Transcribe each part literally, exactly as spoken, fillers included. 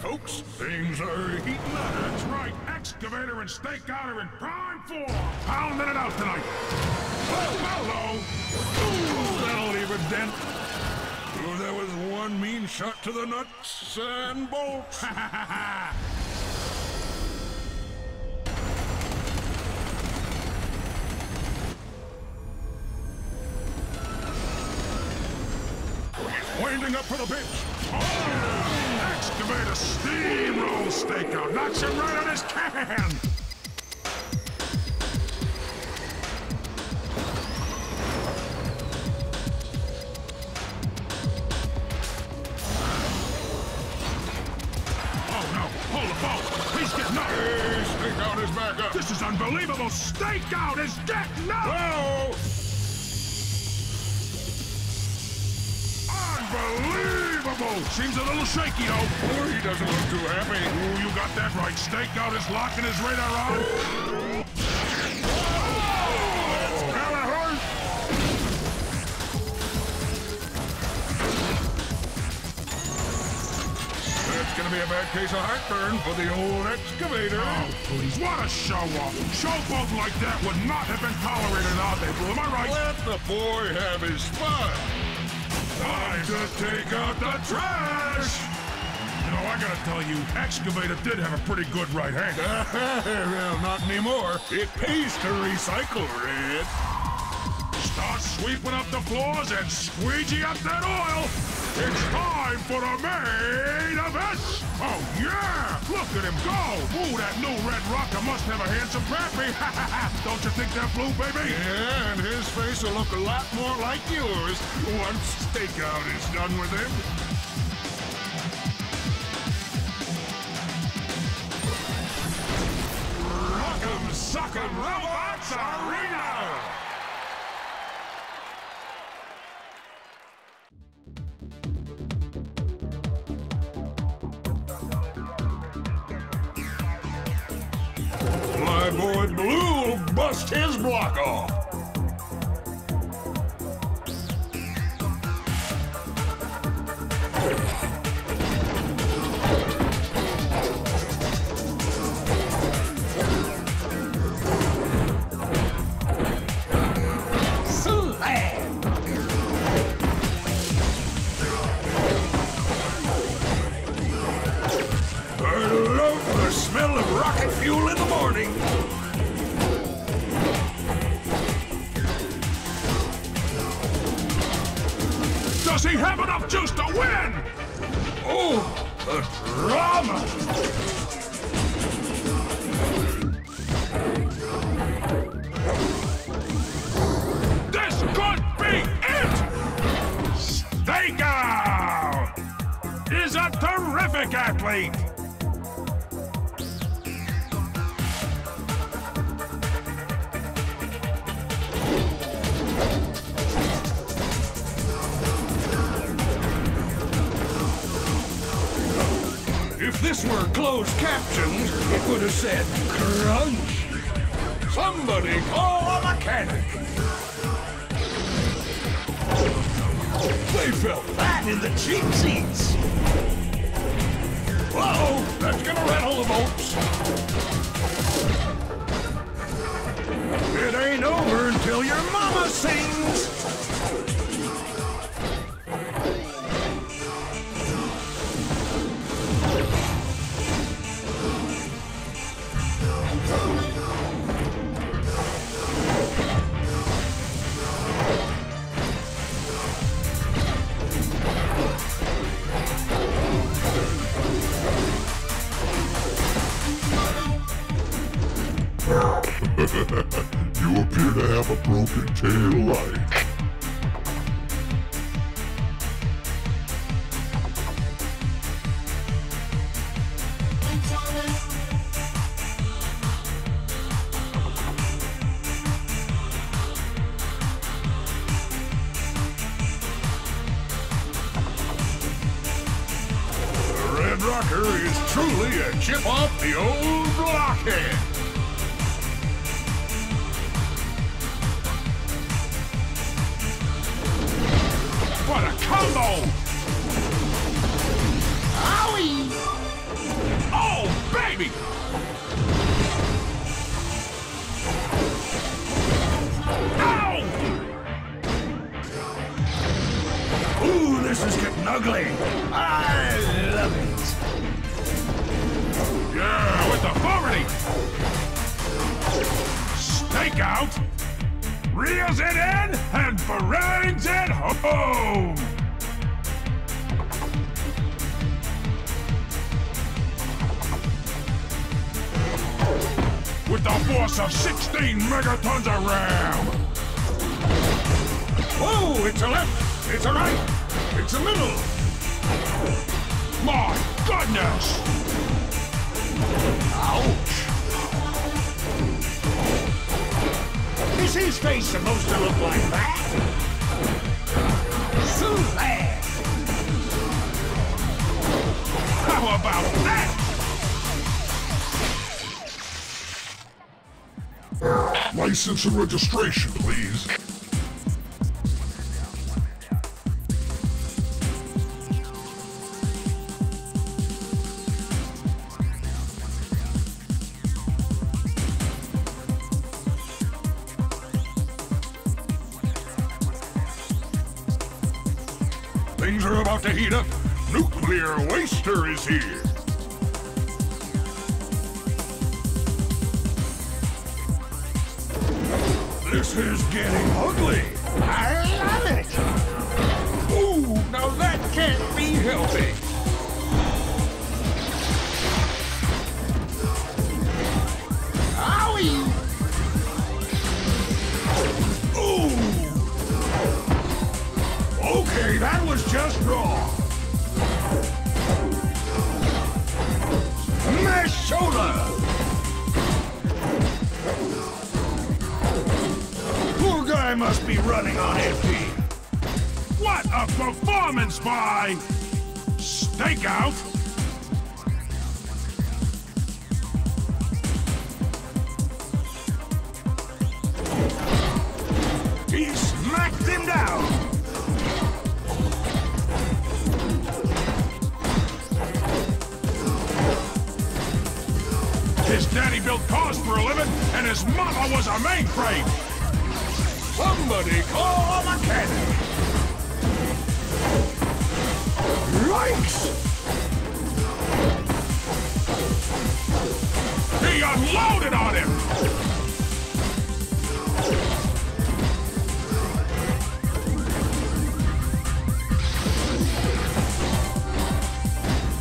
Folks, things are heating up. That's right, Excavator and Stakeout are in prime form. Pounding it out tonight. Well, hello. Ooh, that'll leave a dent. Ooh, there was one mean shot to the nuts and bolts. Ha ha ha ha. Winding up for the pitch. Oh! Excavator steamroll Stakeout, knocks him right on his can! Oh no, hold the ball, he's getting up! Hey, Stakeout is back up! This is unbelievable, Stakeout is getting up! Whoa! Unbelievable! Seems a little shaky, though. Oh, he doesn't look too happy. Ooh, you got that right. Stakeout is locking his radar on. Oh! That's gonna be a bad case of heartburn for the old Excavator. Oh, please, what a show-off. Showboat like that would not have been tolerated out there, Blue. Am I right? Let the boy have his fun. Time to take out the trash! You know, I gotta tell you, Excavator did have a pretty good right hand. Well, not anymore. It pays to recycle, Red. Start sweeping up the floors and squeegee up that oil! It's time for the main event! Oh, yeah! Look at him go! Ooh, that new Red Rocker must have a handsome pappy! Don't you think that blue, baby? Yeah, and his face will look a lot more like yours once Stakeout is done with him. Rock 'Em Sock 'Em Robots Arena! My boy Blue bust his block off. I love the smell of rocket fuel in the morning. Does he have enough juice to win? Oh, the drop! Bomber! This could be it! Stakeout is a terrific athlete! If this were closed captions, it would have said, crunch! Somebody call a mechanic! They fell flat in the cheap seats! Uh-oh! That's gonna rattle the boats! It ain't over until your mama sings! You appear to have a broken tail light. The Red Rocker is truly a chip off the old blockhead. What a combo! Owie! Oh, baby! Ow! Ooh, this is getting ugly! I love it! Yeah, with authority! Stakeout! Reels it in and parades it home! With the force of sixteen megatons of ram! Oh, it's a left, it's a right, it's a middle! My goodness! Ouch! Is his face supposed to look like that? So bad! How about that? License and registration, please. Things are about to heat up. Nuclear Waster is here. This is getting ugly. I love it. Ooh, now that can't be healthy. That was just wrong. Meshula! Poor guy must be running on empty. What a performance by Stakeout! He smacked him down. His daddy built cars for a living, and his mama was a mainframe! Somebody call a mechanic! Yikes! He unloaded on him!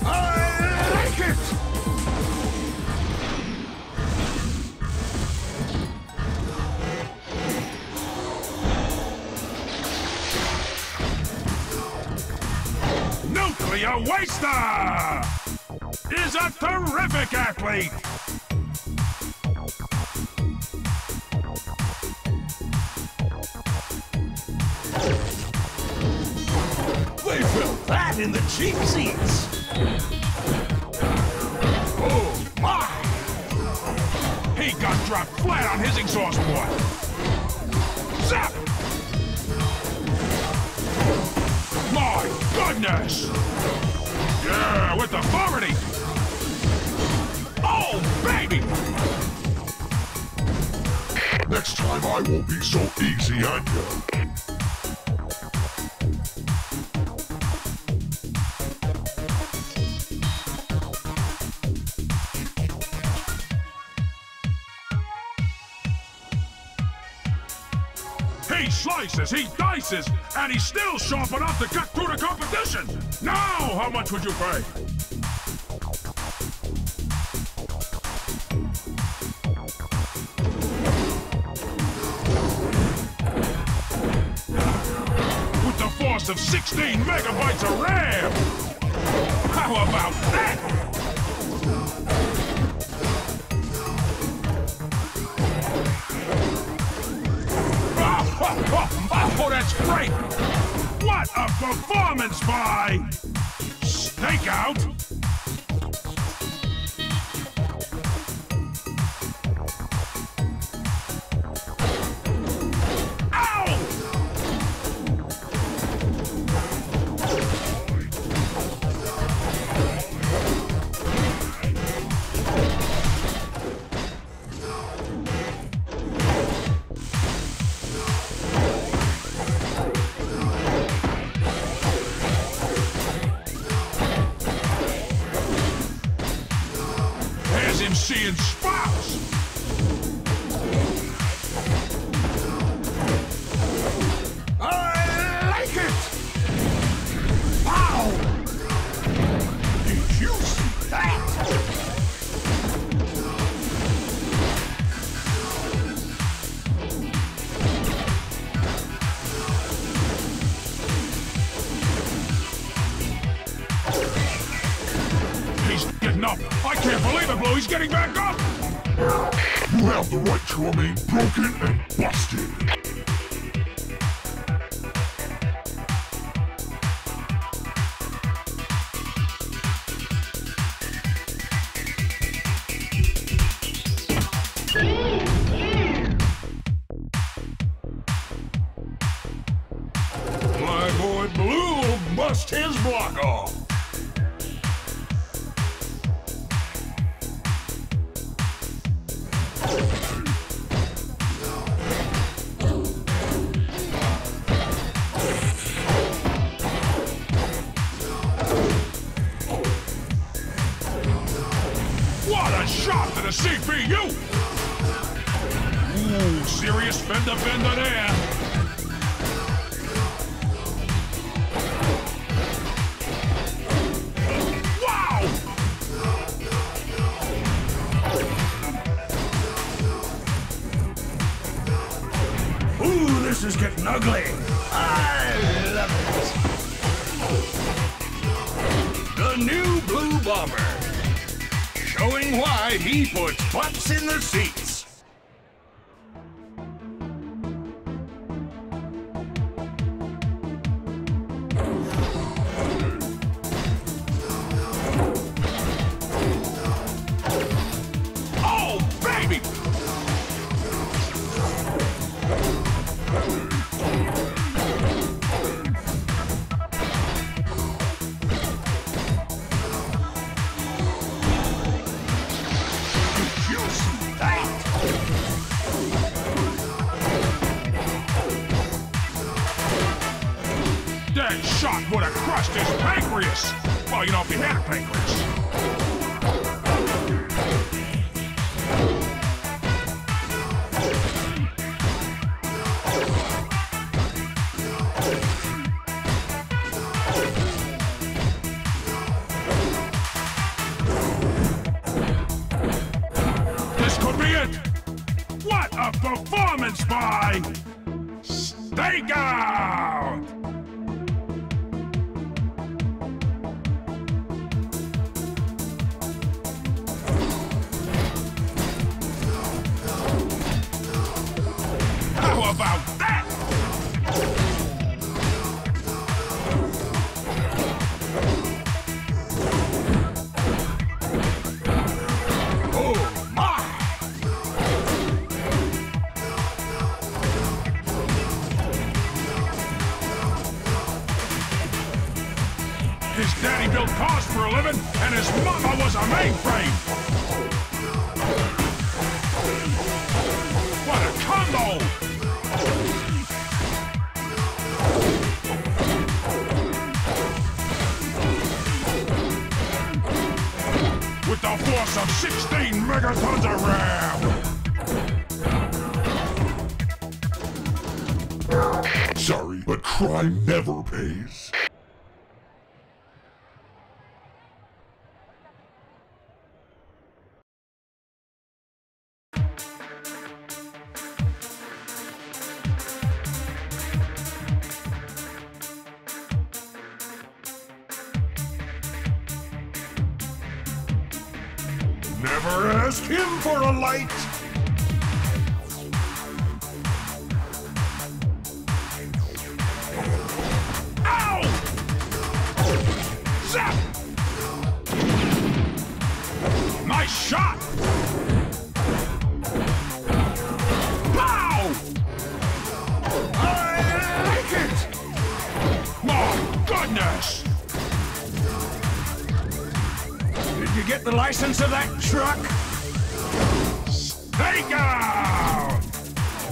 I like it! Waster is a terrific athlete. We felt that in the cheap seats. Oh my! He got dropped flat on his exhaust port. Zap! My goodness! Yeah, with authority! Oh, baby! Next time I won't be so easy on you. He slices, he dices, and he's still sharp enough to cut through the competition! Now, how much would you pay? With the force of sixteen megabytes of RAM! How about that? Oh, that's great! What a performance by Stakeout! Seeing spots. I like it. Wow! Did you see that? He's getting up. I can't believe it, Blue. He's getting back up. You have the right to remain broken and busted. My boy Blue will bust his block off. Shot to the C P U! Ooh, serious fender bender there! Wow! Ooh, this is getting ugly! I love it! The new Blue Bomber! Showing why he puts butts in the seats. Oh, baby! That shot would have crushed his pancreas! Well, you know, if he had a pancreas. This could be it! What a performance by Stakeout! about that? Oh, my! His daddy built cars for a living, and his mama was a mainframe! With the force of sixteen megatons of RAM! Sorry, but crime never pays. Never ask him for a light! Ow! Zap! Nice shot! Pow! I like it! My goodness! You get the license of that truck? Stakeout!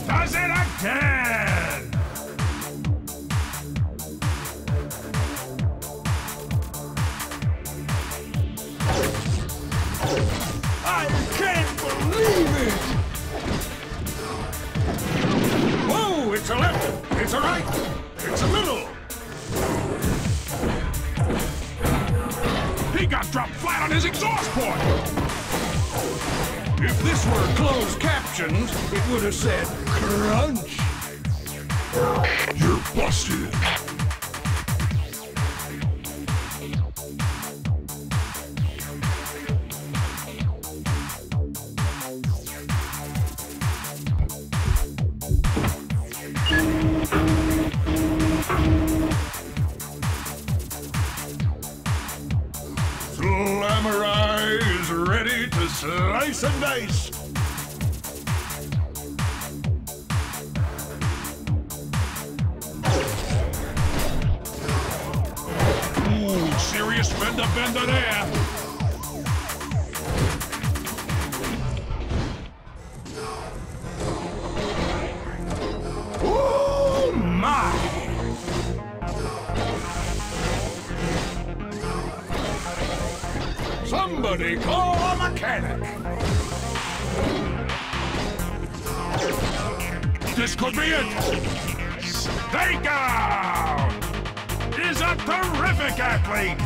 Does it again! I can't believe it! Whoa, it's a left, it's a right, it's a middle! He got dropped flat on his exhaust port! If this were closed captioned, it would have said, crunch! You're busted! Samurai is ready to slice and dice! Ooh, serious fender bender there! Oh my! Somebody call a mechanic! This could be it! Stakeout is a terrific athlete!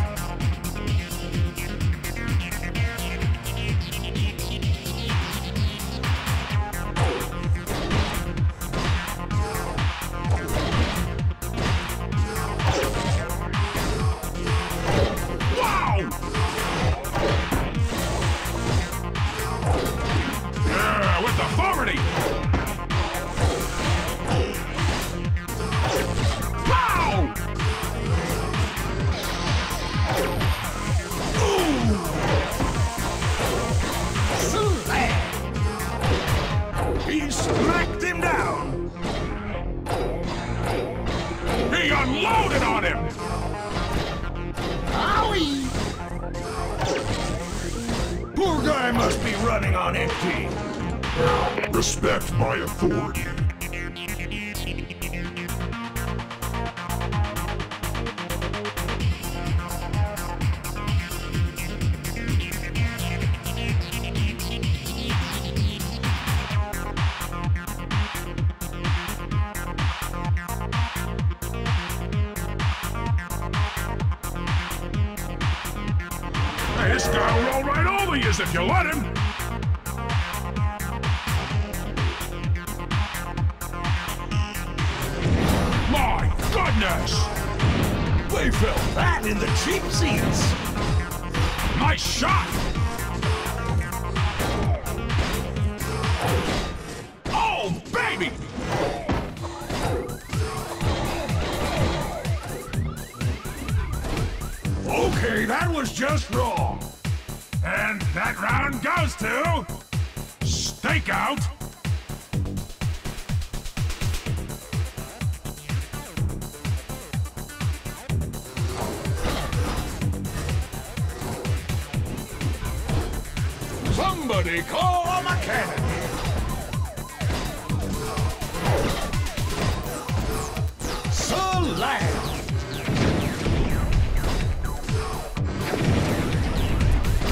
He smacked him down! He unloaded on him! Owie! Poor guy must be running on empty. Respect my authority. This guy will roll right over you if you let him! My goodness! We felt that in the cheap seats! Nice shot! Oh, baby! just wrong. And that round goes to Stakeout. Somebody call a mechanic. Slam.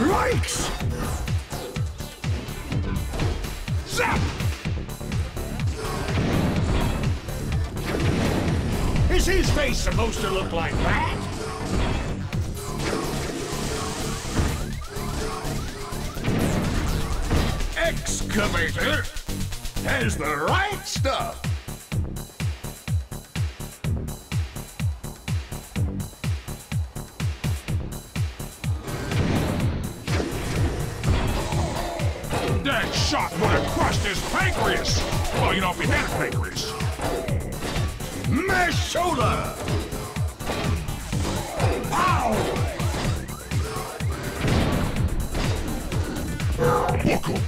Yikes! Zap! Is his face supposed to look like that? Excavator has the right stuff. That shot would have crushed his pancreas! Well, you know, if he had a pancreas. Meshula! Pow! Buckle!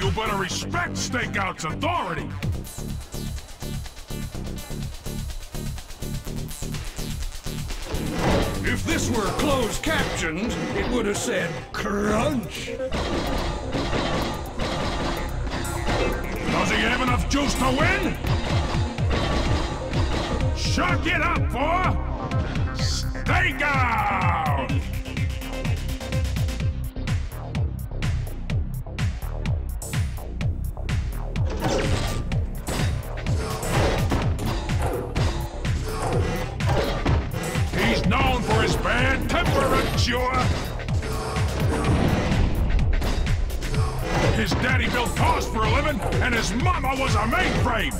You better respect Stakeout's authority! If this were closed captioned, it would have said, crunch! Does he have enough juice to win? Chuck it up for Stakeout! His daddy built cars for a living, and his mama was a mainframe!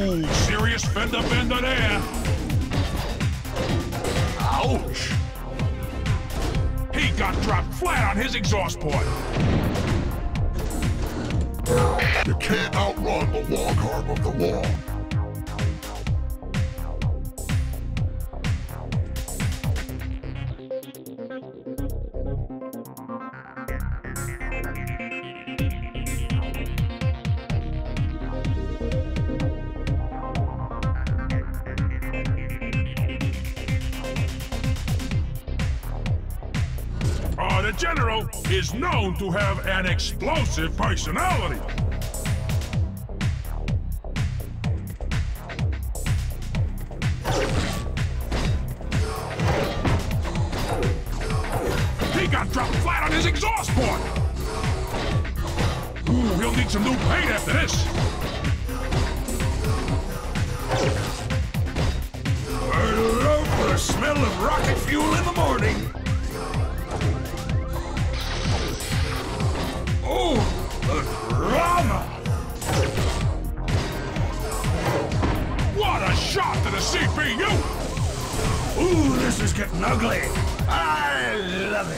Ooh, serious fender bender there! Ouch! He got dropped flat on his exhaust port! You can't outrun the long arm of the wall. The general is known to have an explosive personality. He got dropped flat on his exhaust port. Ooh, he'll need some new paint after this. I love the smell of rocket fuel in the morning. Oh, the drama! What a shot to the C P U! Ooh, this is getting ugly. I love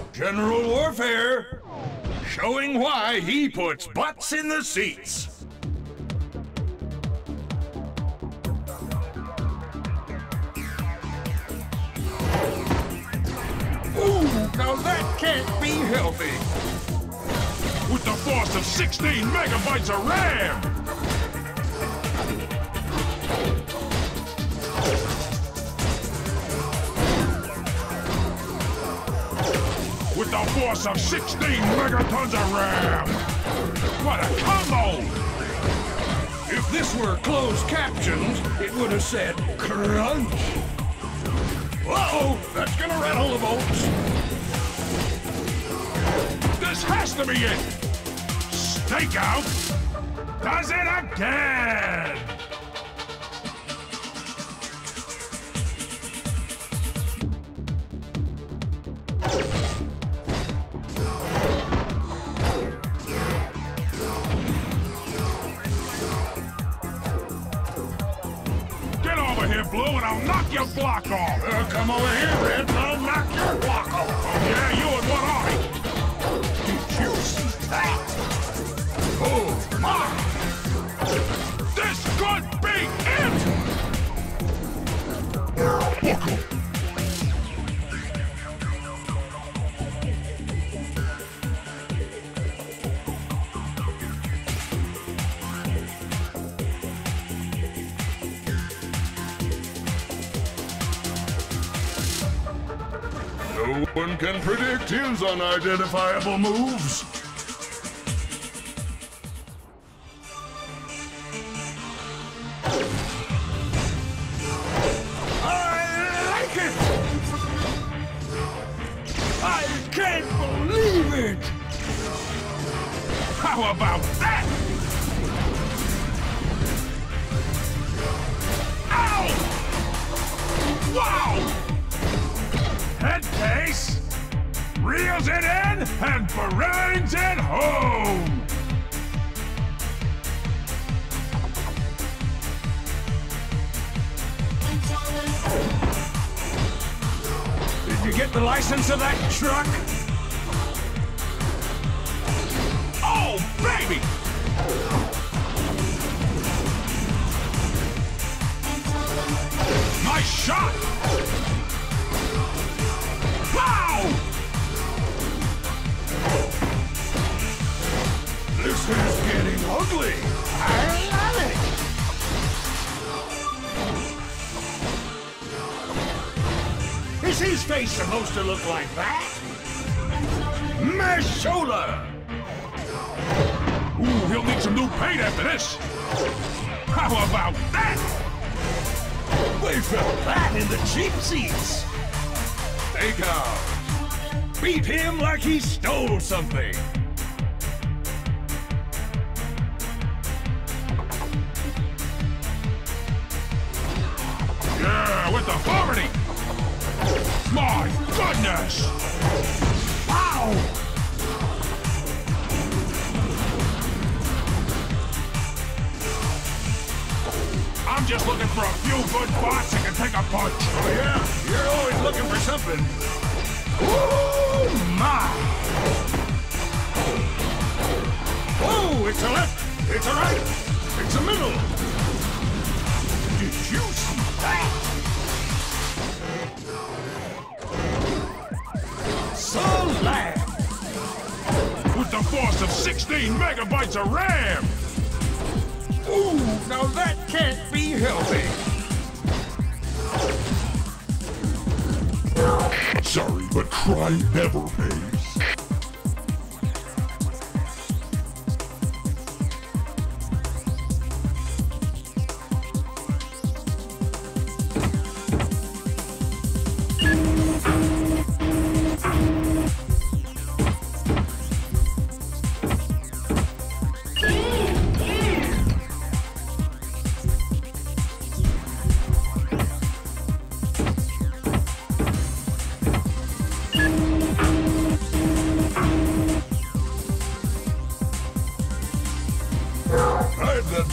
it. General Warfare, showing why he puts butts in the seats. Now that can't be healthy. With the force of sixteen megabytes of RAM. With the force of sixteen megatons of RAM. What a combo! If this were closed captioned, it would have said crunch. Uh-oh, that's gonna rattle the bolts. This has to be it! Stakeout does it again! I'll knock your block off. Uh, come over here, Red. I'll knock your block off. Oh, yeah, you and what are you? You see that? Oh, my. This could be it. No one can predict his unidentifiable moves. How about that? Ow! Wow! Headpiece reels it in and brings it home! Did you get the license of that truck? Oh, baby! Nice shot! Wow! This is getting ugly! I love it! Is his face supposed to look like that? Meshula! Ooh, he'll need some new paint after this. How about that? We felt that in the cheap seats. Stakeout. Beat him like he stole something. Yeah, with authority. My goodness. Wow. I'm just looking for a few good bots that can take a punch. Oh, yeah? You're always looking for something. Ooh, my! Oh, it's a left, it's a right, it's a middle. Did you see that? So loud! With the force of sixteen megabytes of RAM! Ooh, now that can't be healthy. Sorry, but crime never pays.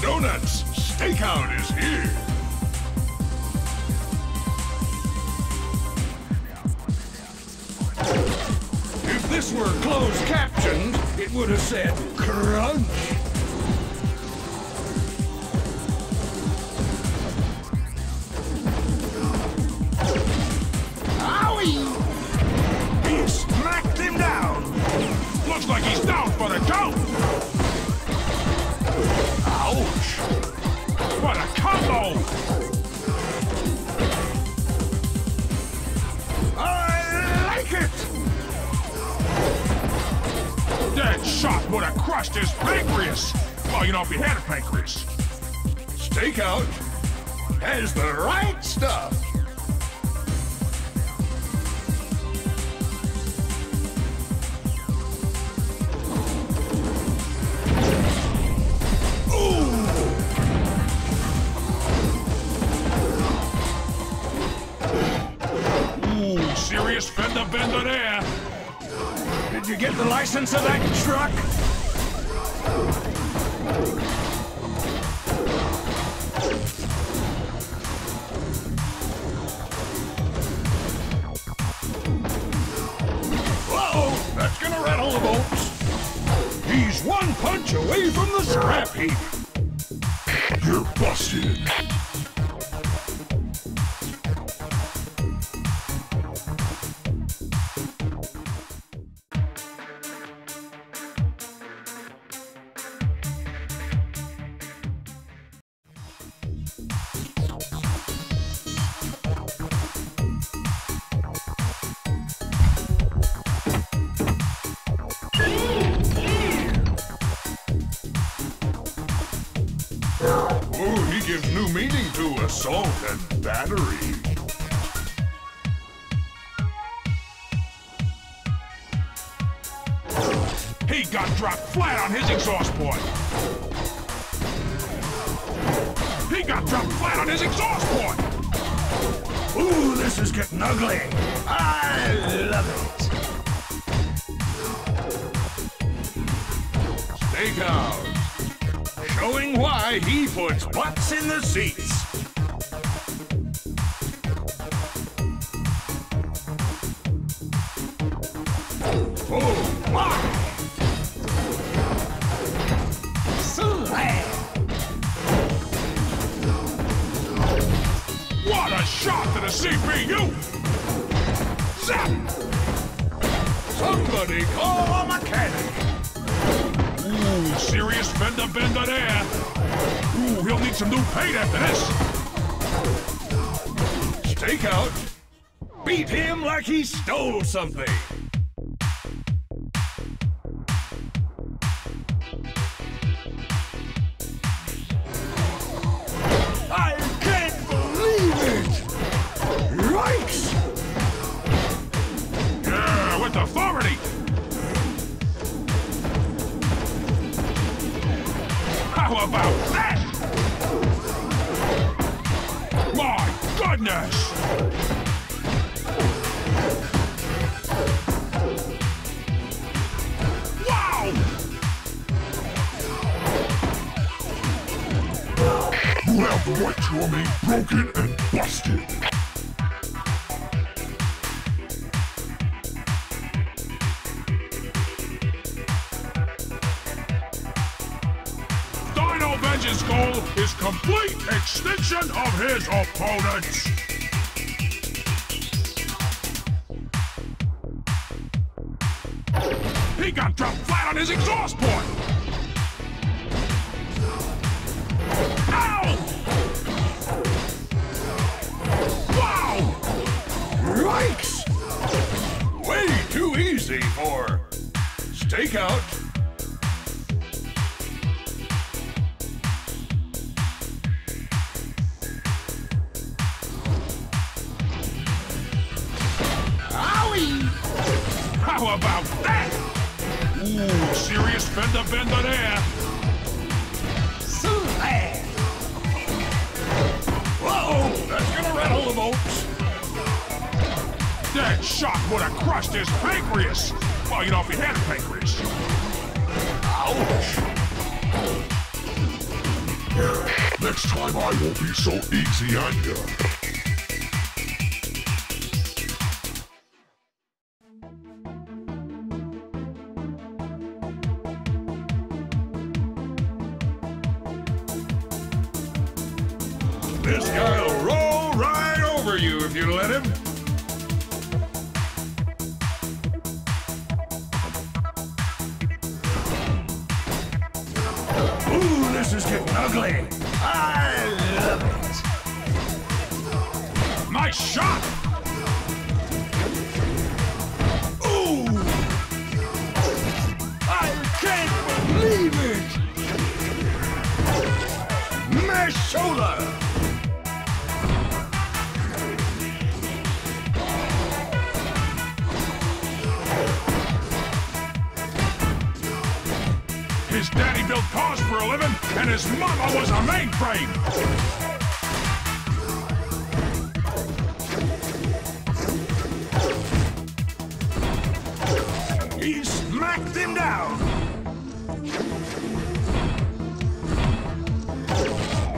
Donuts! Stakeout is here! If this were closed captioned, it would have said crunch! Owie! He smacked him down! Looks like he's down for the count! Ouch! What a combo! I like it! That shot would have crushed his pancreas! Well, you know, if he had a pancreas. Stakeout has the right stuff! Fender bender there. Did you get the license of that truck? rattle of oats. He's one punch away from the scrap heap. You're busted. Assault and battery. He got dropped flat on his exhaust port. He got dropped flat on his exhaust port. Ooh, this is getting ugly. I love it. Stakeout. Showing why he puts butts in the seats. C P U! Zap! Somebody call a mechanic! Ooh, serious fender bender there! Ooh, he'll need some new paint after this! Stakeout! Beat him like he stole something! His goal is complete extinction of his opponents. He got dropped flat on his exhaust port. Ow! Wow! Yikes! Way too easy for Stakeout. How about that? Ooh, serious fender bender there. So bad. Whoa, that's gonna rattle the bolts. That shot would have crushed his pancreas. Well, you know, if he had a pancreas. Ouch. Next time I won't be so easy on you. Meshula! His daddy built cars for a living, and his mama was a mainframe! He smacked him down!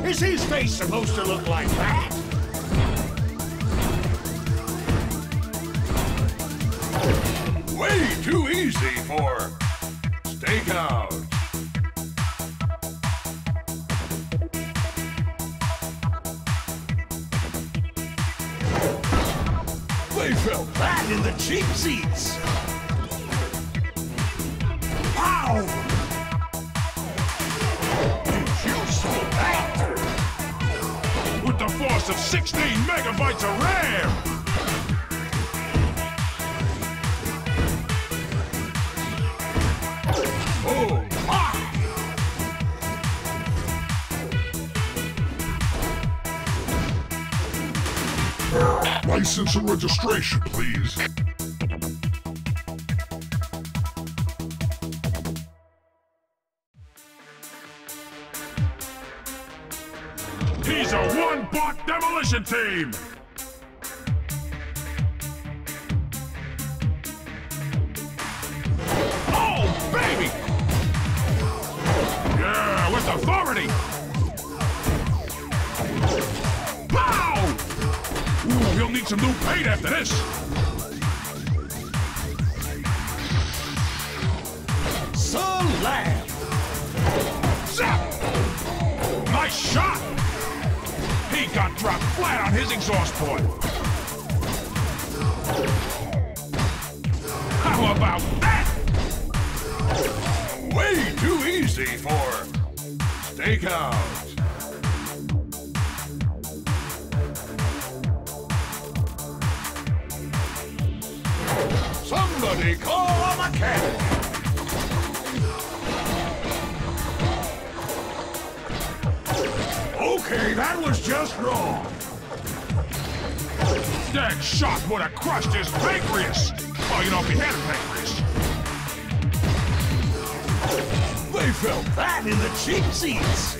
Is his face supposed to look like that? Wait! too easy for Stakeout. They felt that in the cheap seats. Wow! Did you see that? With the force of sixteen megabytes of RAM! License and registration, please. He's a one-bot demolition team! Oh, baby! Yeah, with authority! We'll need some new paint after this! Slam! Zap! Nice shot! He got dropped flat on his exhaust port! How about that? Way too easy for Stakeout! Somebody call a mechanic! Okay, that was just wrong. That shot would have crushed his pancreas. Oh, you know, if he had a pancreas. They felt that in the cheap seats.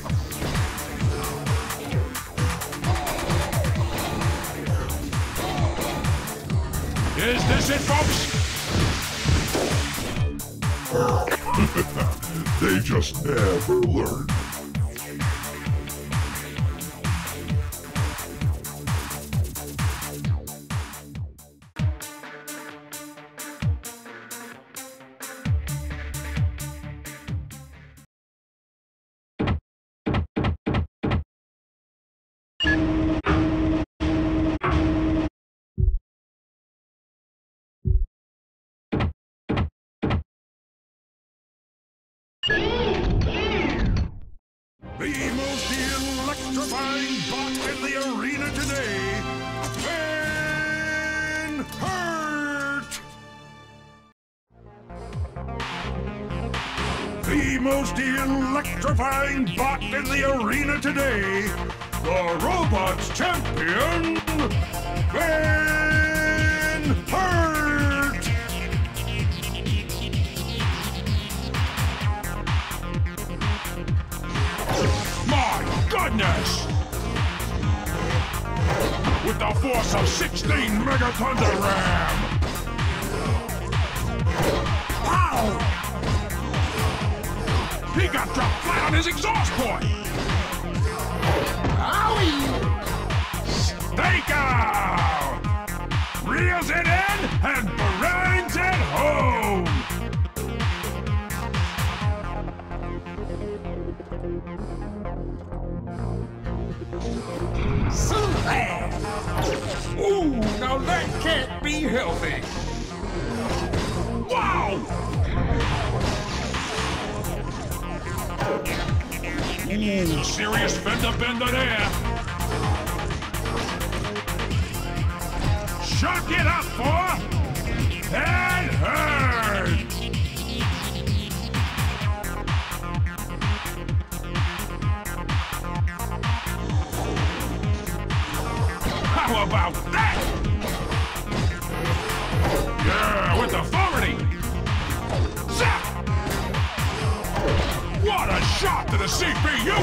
Is this it, folks? They just never learn. The most electrifying bot in the arena today, Ben Hurt! The most electrifying bot in the arena today, the robots champion, Ben Hurt! Goodness! With the force of sixteen megatons of RAM! Wow! He got dropped flat on his exhaust port! Owie! Stakeout! Reels it in and grinds it home! Slam! Ooh, now that can't be healthy! Wow! Ooh, serious fender bender there! Shock it up for Ed Heard! How about that? Yeah, with authority! Zap! What a shot to the C P U!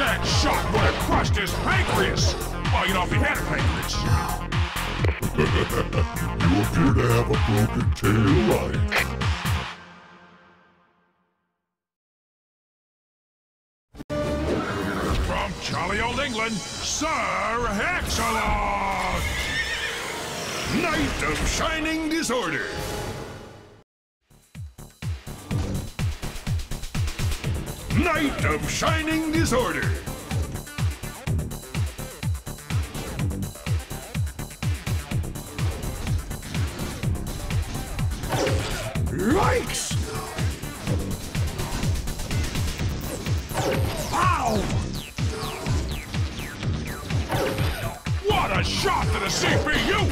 That shot would have crushed his pancreas! Well, you know, if he had a pancreas. You appear to have a broken tail light. Charlie Old England, Sir Hexalot! Knight of Shining Disorder. Knight of Shining Disorder. Yikes! Ow! What a shot to the C P U!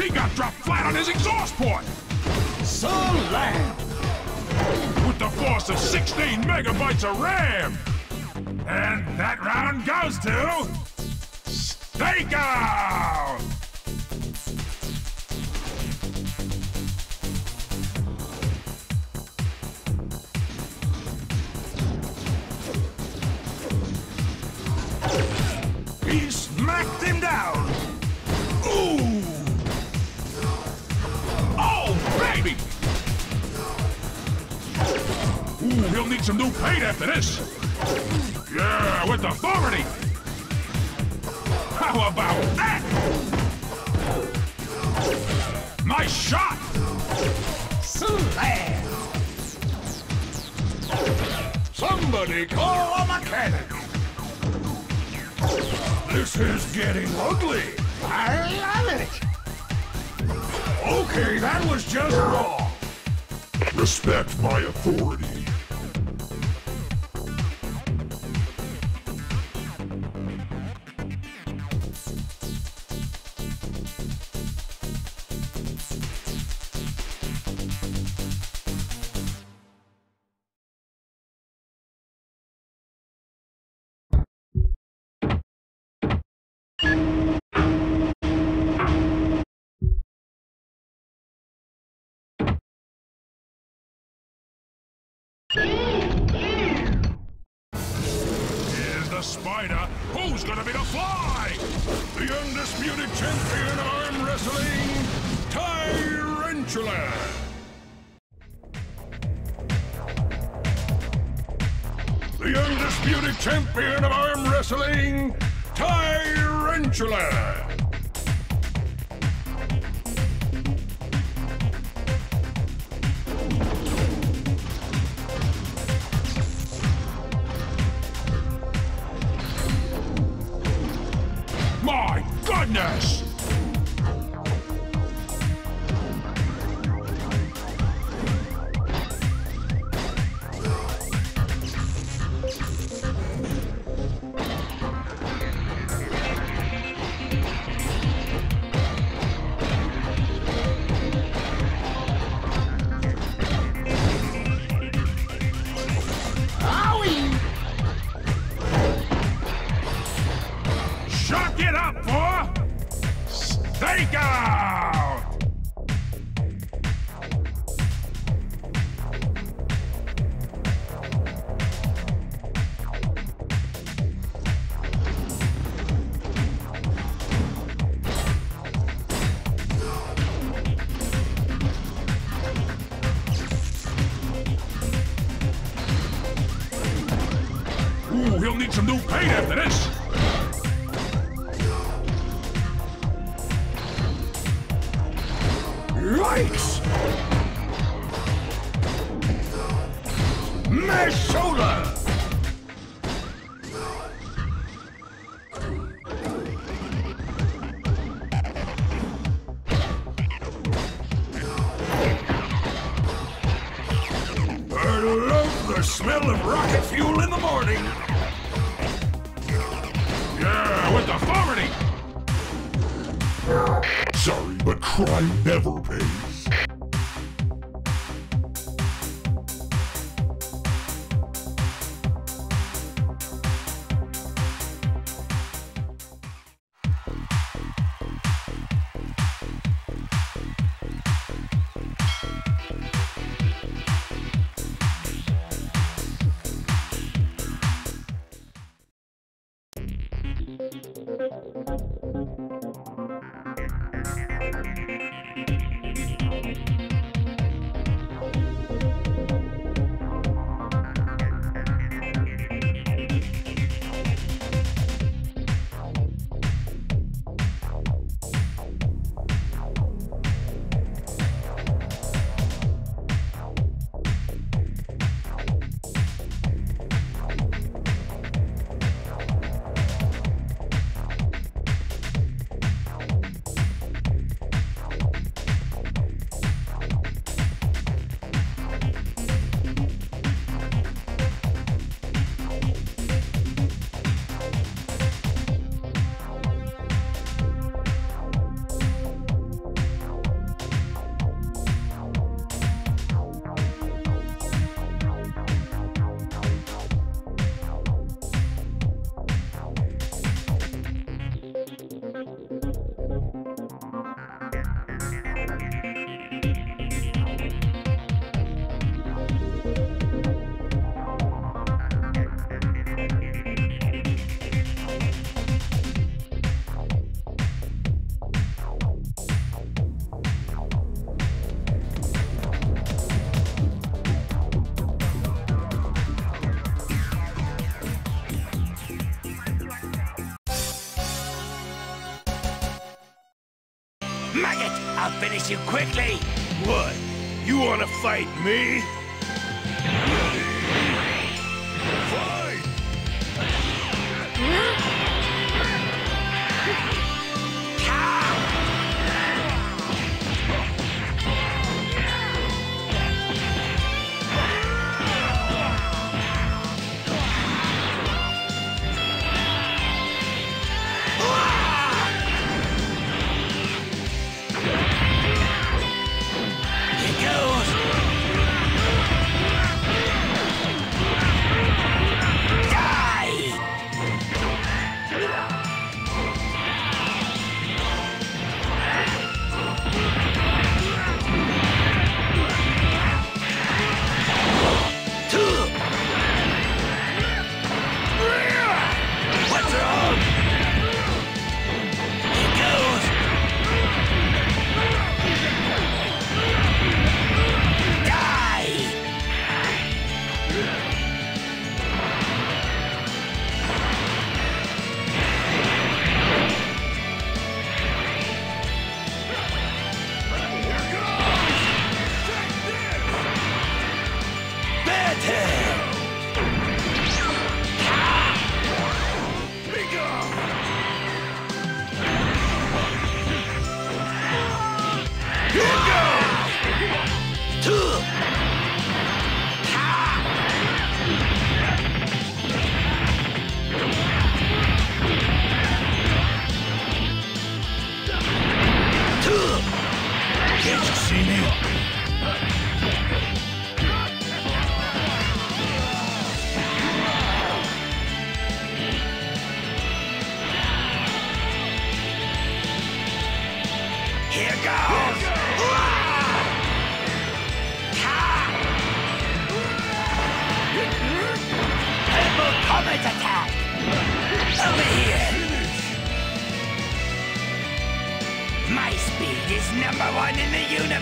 He got dropped flat on his exhaust port! So loud! With the force of sixteen megabytes of RAM! And that round goes to... Stakeout! He smacked him down! Ooh! Baby! Ooh, he'll need some new paint after this. Yeah, with authority. How about that? Nice shot. So bad. Somebody call a mechanic. This is getting ugly. I love it. Okay, that was just wrong. Respect my authority. Spider, who's gonna be the fly? The undisputed champion arm wrestling, Tyrantula. The undisputed champion of arm wrestling, Tyrantula. Goodness! He'll need some new paint after this! Yikes! Meshula! I love the smell of rocket fuel in the morning! Yeah, with authority! Sorry, but crime never pays. Maggot, I'll finish you quickly! What? You wanna fight me? Fight! Number one in the universe!